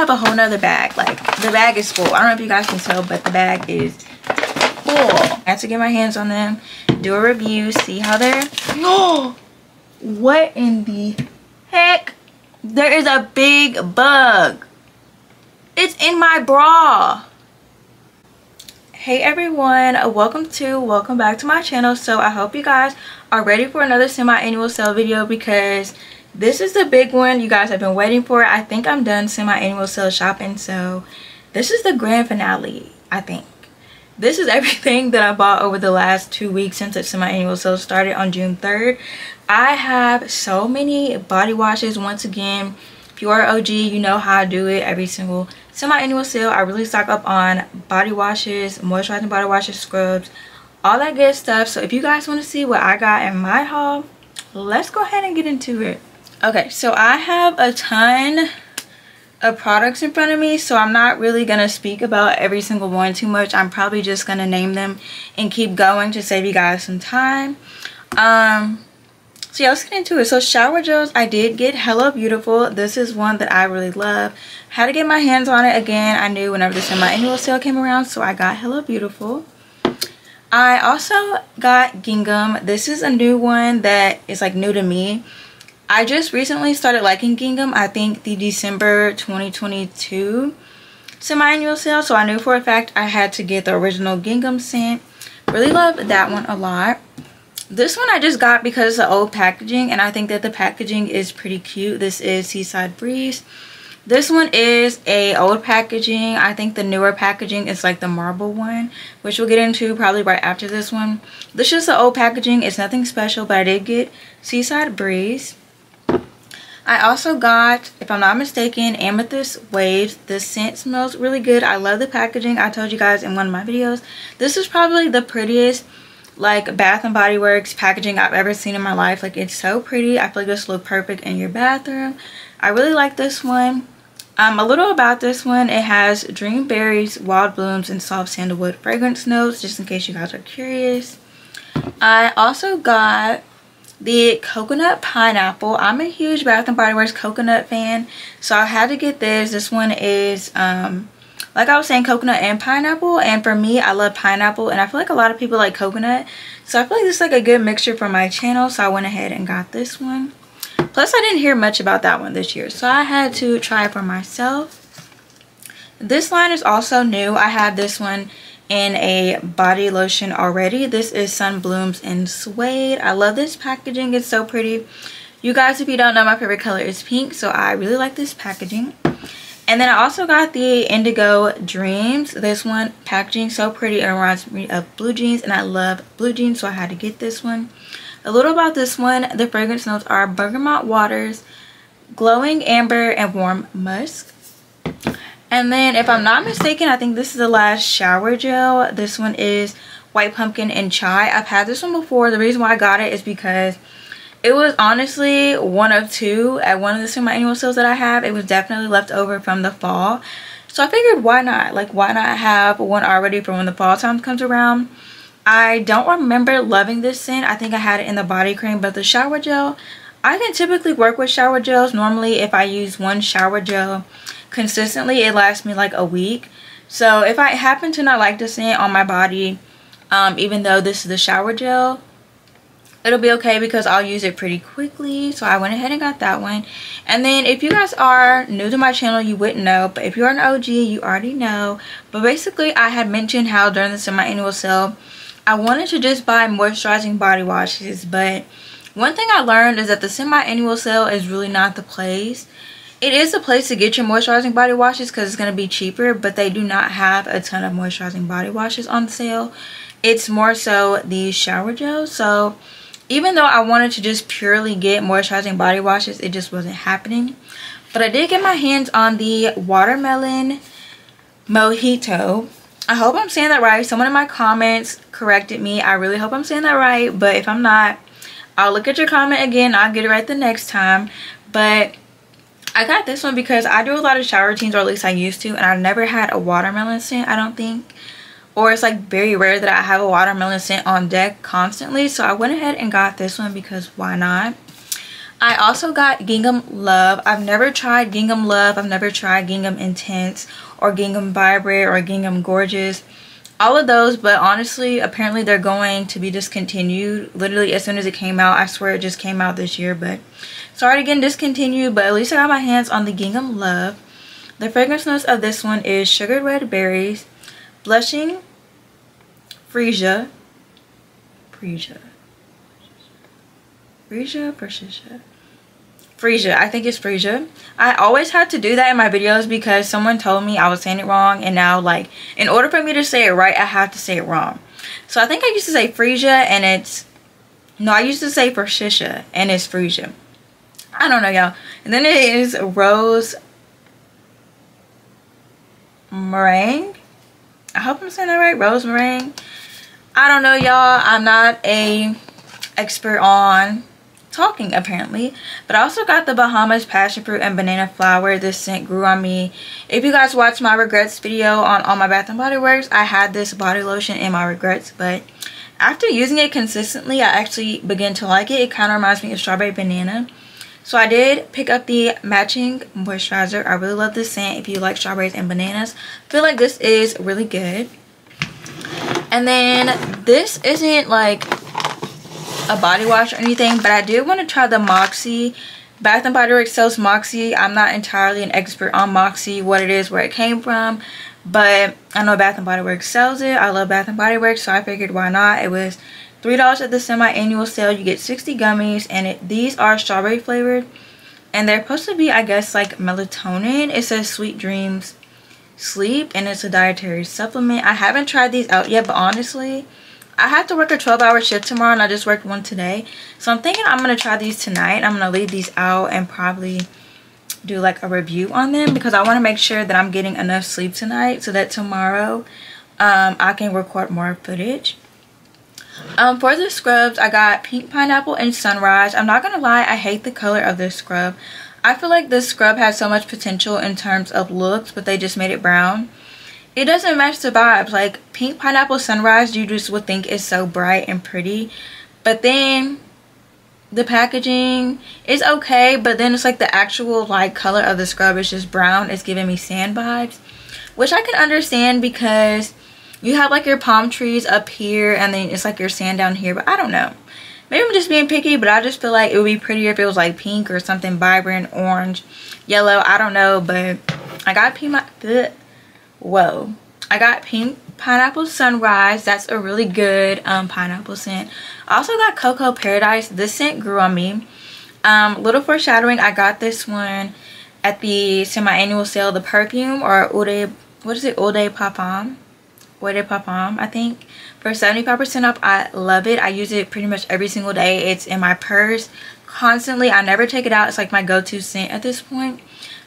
have a whole nother bag. Like, the bag is full. I don't know if you guys can tell, but the bag is full. I have to get my hands on them, do a review, see how they're... No! What in the heck? There is a big bug. It's in my bra. Hey everyone, welcome back to my channel. So I hope you guys are ready for another semi-annual sale video, because this is the big one you guys have been waiting for. I think I'm done semi-annual sale shopping, so this is the grand finale. I think this is everything that I bought over the last 2 weeks since the semi-annual sale started on June 3rd. I have so many body washes. Once again, if you are OG, you know how I do it. Every single semi-annual sale, I really stock up on body washes, moisturizing body washes, scrubs, all that good stuff. So if you guys want to see what I got in my haul, let's go ahead and get into it. Okay, so I have a ton of products in front of me, so I'm not really gonna speak about every single one too much. I'm probably just gonna name them and keep going to save you guys some time. So yeah, let's get into it. So shower gels, I did get Hello Beautiful. This is one that I really love. Had to get my hands on it again. I knew whenever the semi-annual sale came around, so I got Hello Beautiful. I also got Gingham. This is a new one that is like new to me. I just recently started liking Gingham. I think the December 2022 semi-annual sale. So I knew for a fact I had to get the original Gingham scent. Really love that one a lot. This one I just got because of the old packaging, and I think that the packaging is pretty cute. This is Seaside Breeze. This one is a old packaging. I think the newer packaging is like the marble one, which we'll get into probably right after this one. This is just the old packaging. It's nothing special, but I did get Seaside Breeze. I also got, if I'm not mistaken, Amethyst Waves. This scent smells really good. I love the packaging. I told you guys in one of my videos, this is probably the prettiest like Bath and Body Works packaging I've ever seen in my life. Like, it's so pretty. I feel like this will look perfect in your bathroom. I really like this one. A little about this one, it has dream berries, wild blooms, and soft sandalwood fragrance notes, just in case you guys are curious. I also got the coconut pineapple. I'm a huge Bath and Body Works coconut fan, so I had to get this. This one is like I was saying, coconut and pineapple, and for me, I love pineapple, and I feel like a lot of people like coconut, so I feel like this is like a good mixture for my channel, so I went ahead and got this one. Plus, I didn't hear much about that one this year, so I had to try it for myself. This line is also new. I have this one in a body lotion already. This is Sunblooms in Suede. I love this packaging. It's so pretty. You guys, if you don't know, my favorite color is pink, so I really like this packaging. And then I also got the Indigo Dreams. This one, packaging so pretty. It reminds me of blue jeans, and I love blue jeans, so I had to get this one. A little about this one, the fragrance notes are bergamot waters, glowing amber, and warm musk. And then, if I'm not mistaken, I think this is the last shower gel. This one is white pumpkin and chai. I've had this one before. The reason why I got it is because it was honestly one of two at one of the semi-annual sales that I have. It was definitely left over from the fall. So I figured, why not? Like, why not have one already for when the fall time comes around? I don't remember loving this scent. I think I had it in the body cream, but the shower gel, I can typically work with shower gels. Normally, if I use one shower gel consistently, it lasts me like a week. So if I happen to not like the scent on my body, even though this is the shower gel, it'll be okay because I'll use it pretty quickly. So I went ahead and got that one. And then if you guys are new to my channel, you wouldn't know, but if you're an OG, you already know. But basically, I had mentioned how during the semi-annual sale, I wanted to just buy moisturizing body washes. But one thing I learned is that the semi-annual sale is really not the place. It is a place to get your moisturizing body washes because it's going to be cheaper, but they do not have a ton of moisturizing body washes on sale. It's more so the shower gel. So even though I wanted to just purely get moisturizing body washes, it just wasn't happening. But I did get my hands on the Watermelon Mojito. I hope I'm saying that right. Someone in my comments corrected me. I really hope I'm saying that right. But if I'm not, I'll look at your comment again. I'll get it right the next time. But I got this one because I do a lot of shower routines, or at least I used to. And I've never had a watermelon scent, I don't think. Or it's like very rare that I have a watermelon scent on deck constantly. So I went ahead and got this one because why not? I also got Gingham Love. I've never tried Gingham Love. I've never tried Gingham Intense or Gingham Vibrant or Gingham Gorgeous. All of those, but honestly, apparently they're going to be discontinued. Literally, as soon as it came out, I swear it just came out this year, but it's already getting discontinued. But at least I got my hands on the Gingham Love. The fragrance notes of this one is Sugared Red Berries, Blushing Freesia, Freesia, I think it's Freesia. I always had to do that in my videos because someone told me I was saying it wrong, and now, like, in order for me to say it right, I have to say it wrong. So I think I used to say Freesia and it's, no, I used to say Freesia and it's Freesia. I don't know, y'all. And then it is Rose Meringue. I hope I'm saying that right. Rose Meringue. I don't know, y'all. I'm not a expert on talking apparently, but I also got the Bahamas passion fruit and banana flower. This scent grew on me. If you guys watched my regrets video on all my Bath and Body Works, I had this body lotion in my regrets, but after using it consistently, I actually began to like it. It kind of reminds me of strawberry banana, so I did pick up the matching moisturizer. I really love this scent. If you like strawberries and bananas, I feel like this is really good. And then this isn't like a body wash or anything, but I do want to try the Moxie. Bath and Body Works sells Moxie. I'm not entirely an expert on Moxie, what it is, where it came from, but I know Bath and Body Works sells it. I love Bath and Body Works, so I figured why not. It was $3 at the semi-annual sale. You get 60 gummies, and these are strawberry flavored, and they're supposed to be, I guess, like melatonin. It says Sweet Dreams Sleep, and it's a dietary supplement. I haven't tried these out yet, but honestly, I have to work a 12-hour shift tomorrow, and I just worked one today, so I'm thinking I'm going to try these tonight. I'm going to leave these out and probably do like a review on them because I want to make sure that I'm getting enough sleep tonight so that tomorrow I can record more footage. For the scrubs, I got Pink Pineapple and Sunrise. I'm not going to lie, I hate the color of this scrub. I feel like this scrub has so much potential in terms of looks, but they just made it brown. It doesn't match the vibes. Like Pink Pineapple Sunrise, you just would think is so bright and pretty, but then the packaging is okay, but then it's like the actual like color of the scrub is just brown. It's giving me sand vibes, which I can understand because you have like your palm trees up here and then it's like your sand down here, but I don't know, maybe I'm just being picky, but I just feel like it would be prettier if it was like pink or something vibrant, orange, yellow, I don't know. But I got I got Pink Pineapple Sunrise. That's a really good pineapple scent. I also got Cocoa Paradise. This scent grew on me. Little foreshadowing, I got this one at the semi-annual sale, the perfume, or Ode, what is it, Ode Papam, Ode Papam, I think, for 75% off. I love it. I use it pretty much every single day. It's in my purse constantly. I never take it out. It's like my go-to scent at this point.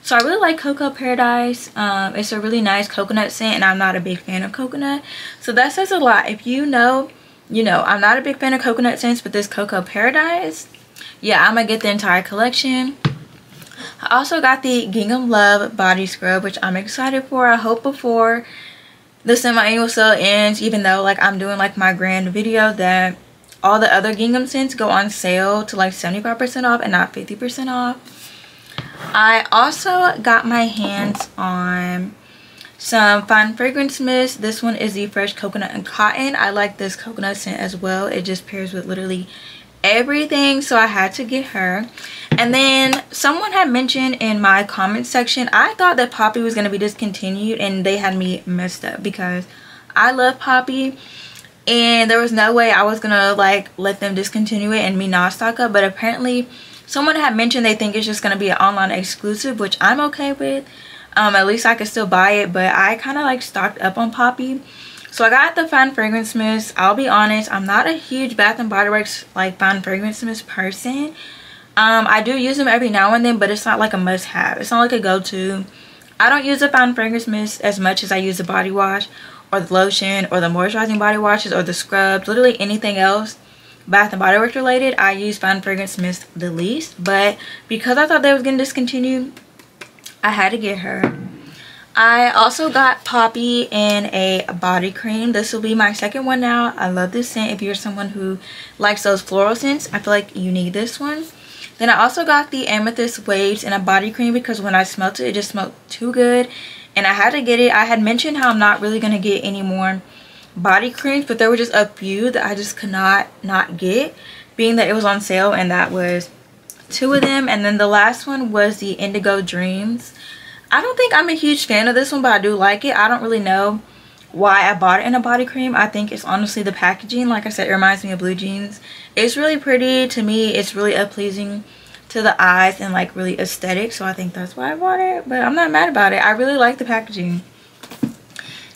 So I really like Cocoa Paradise. It's a really nice coconut scent, and I'm not a big fan of coconut, so that says a lot. If you know, you know I'm not a big fan of coconut scents, but this Cocoa Paradise, yeah, I'm gonna get the entire collection. I also got the Gingham Love body scrub, which I'm excited for. I hope before the semi-annual sale ends, even though like I'm doing like my grand video, that all the other gingham scents go on sale to like 75% off and not 50% off. I also got my hands on some Fine Fragrance Mist. This one is the Fresh Coconut and Cotton. I like this coconut scent as well. It just pairs with literally everything, so I had to get her. And then someone had mentioned in my comment section, I thought that Poppy was going to be discontinued, and they had me messed up because I love Poppy, and there was no way I was going to like let them discontinue it and me not stock up. But apparently someone had mentioned they think it's just going to be an online exclusive, which I'm okay with. At least I could still buy it, but I kind of like stocked up on Poppy. So I got the Fine Fragrance Mist. I'll be honest, I'm not a huge Bath and Body Works like Fine Fragrance Mist person. I do use them every now and then, but it's not like a must-have. It's not like a go-to. I don't use the Fine Fragrance Mist as much as I use the body wash or the lotion or the moisturizing body washes or the scrubs, literally anything else Bath and Body Works related. I use Fine Fragrance Mist the least, but because I thought they was gonna discontinue, I had to get her. I also got Poppy in a body cream. This will be my second one now. I love this scent. If you're someone who likes those floral scents, I feel like you need this one. Then I also got the Amethyst Waves in a body cream because when I smelt it, it just smelled too good. And I had to get it. I had mentioned how I'm not really going to get any more body creams, but there were just a few that I just could not get, being that it was on sale, and that was two of them. And then the last one was the Indigo Dreams. I don't think I'm a huge fan of this one, but I do like it. I don't really know why I bought it in a body cream. I think it's honestly the packaging. Like I said, it reminds me of Blue Jeans. It's really pretty. To me, it's really pleasing to the eyes and like really aesthetic, so I think that's why I bought it, but I'm not mad about it. I really like the packaging.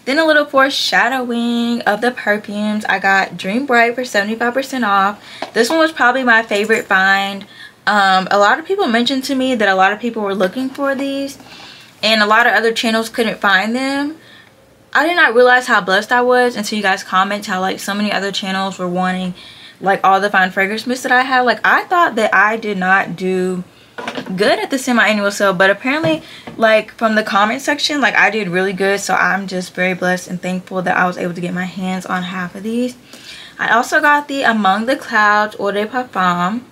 Then a little foreshadowing of the perfumes, I got Dream Bright for 75% off. This one was probably my favorite find. A lot of people mentioned to me that a lot of people were looking for these and a lot of other channels couldn't find them. I did not realize how blessed I was until you guys comment how like so many other channels were wanting like all the fine fragrance mist that I had. Like, I thought that I did not do good at the semi-annual sale, but apparently like from the comment section, like I did really good. So I'm just very blessed and thankful that I was able to get my hands on half of these. I also got the Among the Clouds Eau de Parfum.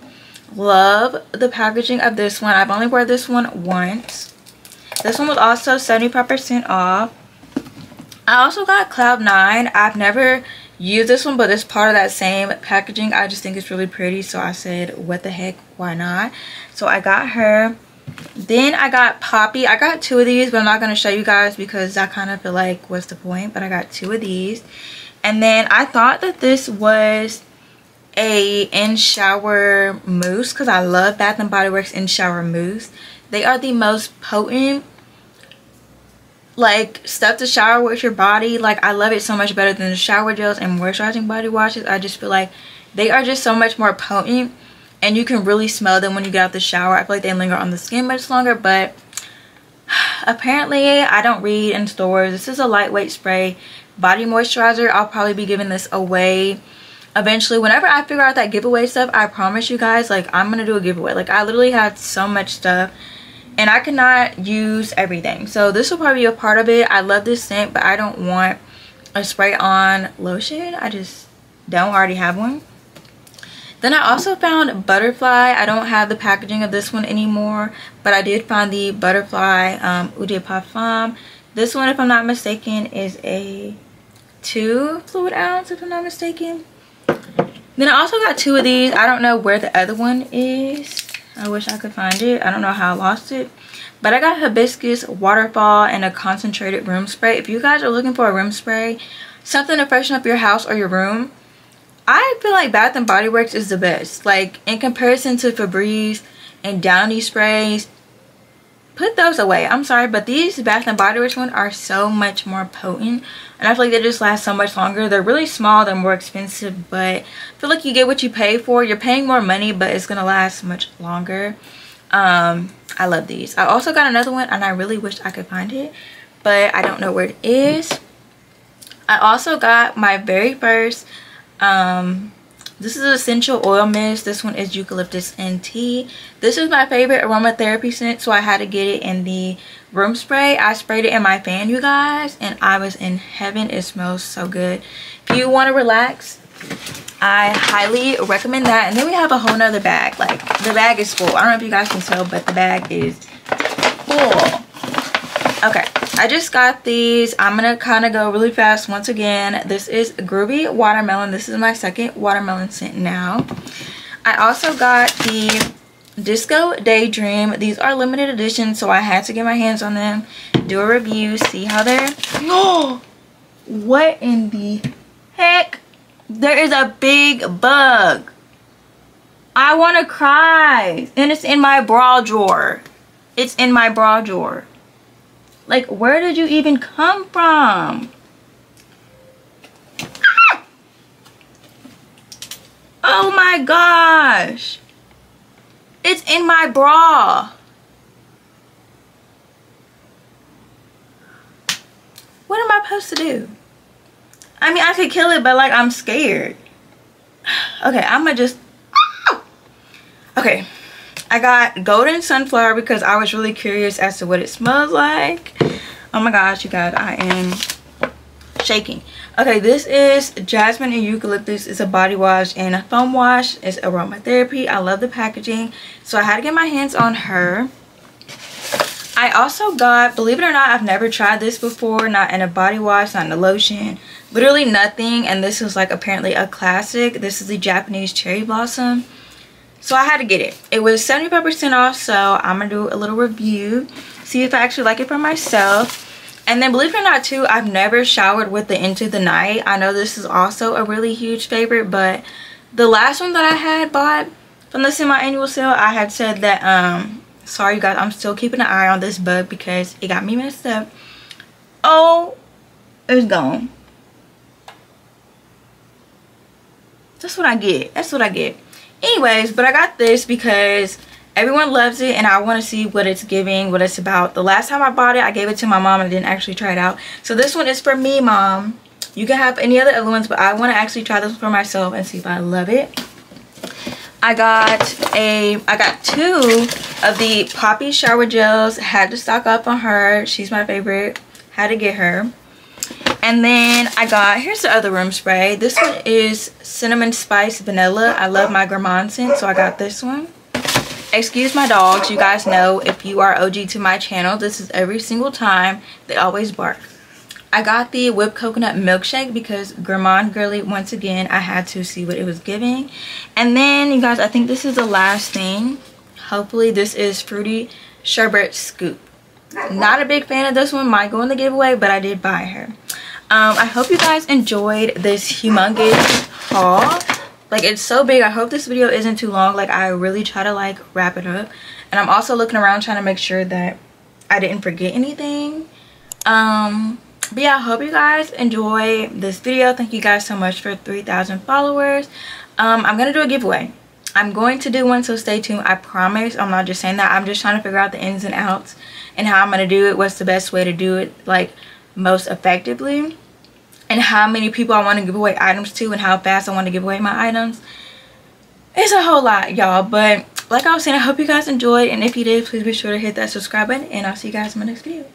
Love the packaging of this one. I've only wore this one once. This one was also 75% off. I also got Cloud 9. I've never use this one, but it's part of that same packaging. I just think it's really pretty, so I said what the heck, why not? So I got her. Then I got Poppy. I got two of these, but I'm not going to show you guys because I kind of feel like what's the point, but I got two of these. And then I thought that this was a in shower mousse because I love Bath and Body Works in shower mousse. They are the most potent like stuff to shower with your body. Like, I love it so much better than the shower gels and moisturizing body washes. I just feel like they are just so much more potent and you can really smell them when you get out the shower. I feel like they linger on the skin much longer, but apparently I don't read in stores. This is a lightweight spray body moisturizer. I'll probably be giving this away eventually whenever I figure out that giveaway stuff. I promise you guys, like, I'm gonna do a giveaway. Like, I literally had so much stuff and I cannot use everything, so this will probably be a part of it. I love this scent, but I don't want a spray-on lotion. I just don't already have one. Then I also found Butterfly. I don't have the packaging of this one anymore, but I did find the Butterfly Eau de Parfum. This one, if I'm not mistaken, is a 2 fluid ounce, if I'm not mistaken. Then I also got two of these. I don't know where the other one is. I wish I could find it. I don't know how I lost it. But I got Hibiscus Waterfall and a concentrated room spray. If you guys are looking for a room spray, something to freshen up your house or your room, I feel like Bath and Body Works is the best. Like, in comparison to Febreze and Downy sprays, put those away. I'm sorry, but these Bath and Body Works ones are so much more potent. And I feel like they just last so much longer. They're really small. They're more expensive, but I feel like you get what you pay for. You're paying more money, but it's going to last much longer. I love these. I also got another one, and I really wish I could find it, but I don't know where it is. I also got my very first... this is an essential oil mist. This one is eucalyptus and tea. This is my favorite aromatherapy scent, so I had to get it in the room spray. I sprayed it in my fan, you guys, and I was in heaven. It smells so good. If you want to relax, I highly recommend that. And then we have a whole nother bag. Like, the bag is full. I don't know if you guys can tell, but the bag is full. Okay, I just got these. I'm gonna kind of go really fast once again. This is Groovy Watermelon. This is my second watermelon scent now. I also got the Disco Daydream. These are limited edition, so I had to get my hands on them, do a review, see how they're... No! What in the heck? There is a big bug. I want to cry. And it's in my bra drawer. It's in my bra drawer. Like, where did you even come from? Ah! Oh my gosh. It's in my bra. What am I supposed to do? I mean, I could kill it, but like, I'm scared. Okay, I'm gonna just... Ah! Okay. I got Golden Sunflower because I was really curious as to what it smells like. Oh my gosh, you guys, I am shaking. Okay, this is jasmine and eucalyptus. It's a body wash and a foam wash. It's aromatherapy. I love the packaging, so I had to get my hands on her. I also got, believe it or not, I've never tried this before, not in a body wash, not in a lotion, literally nothing. And this was like apparently a classic. This is the Japanese cherry blossom. So I had to get it. It was 75% off, so I'm gonna do a little review, see if I actually like it for myself. And then believe it or not too, I've never showered with the Into the Night. I know this is also a really huge favorite, but the last one that I had bought from the semi-annual sale, I had said that sorry you guys, I'm still keeping an eye on this bug because it got me messed up. Oh, it's gone. That's what I get. That's what I get. Anyways, but I got this because everyone loves it and I want to see what it's giving, what it's about. The last time I bought it, I gave it to my mom and didn't actually try it out. So this one is for me, Mom. You can have any other ones, but I want to actually try this one for myself and see if I love it. I got two of the Poppy shower gels. Had to stock up on her. She's my favorite. Had to get her. And then I got, here's the other room spray. This one is cinnamon spice vanilla. I love my gourmand scent, so I got this one. Excuse my dogs. You guys know if you are OG to my channel, this is every single time. They always bark. I got the whipped coconut milkshake because gourmand girly, once again, I had to see what it was giving. And then you guys, I think this is the last thing. Hopefully this is fruity sherbet scoop. Not a big fan of this one. Might go in the giveaway, but I did buy her. I hope you guys enjoyed this humongous haul. Like, it's so big. I hope this video isn't too long. Like, I really try to like wrap it up. And I'm also looking around trying to make sure that I didn't forget anything. But yeah, I hope you guys enjoy this video. Thank you guys so much for 3,000 followers. I'm going to do a giveaway. I'm going to do one, so stay tuned. I promise. I'm not just saying that. I'm just trying to figure out the ins and outs and how I'm going to do it. What's the best way to do it, like, most effectively. And how many people I want to give away items to and how fast I want to give away my items. It's a whole lot, y'all. But like I was saying, I hope you guys enjoyed. And if you did, please be sure to hit that subscribe button. And I'll see you guys in my next video.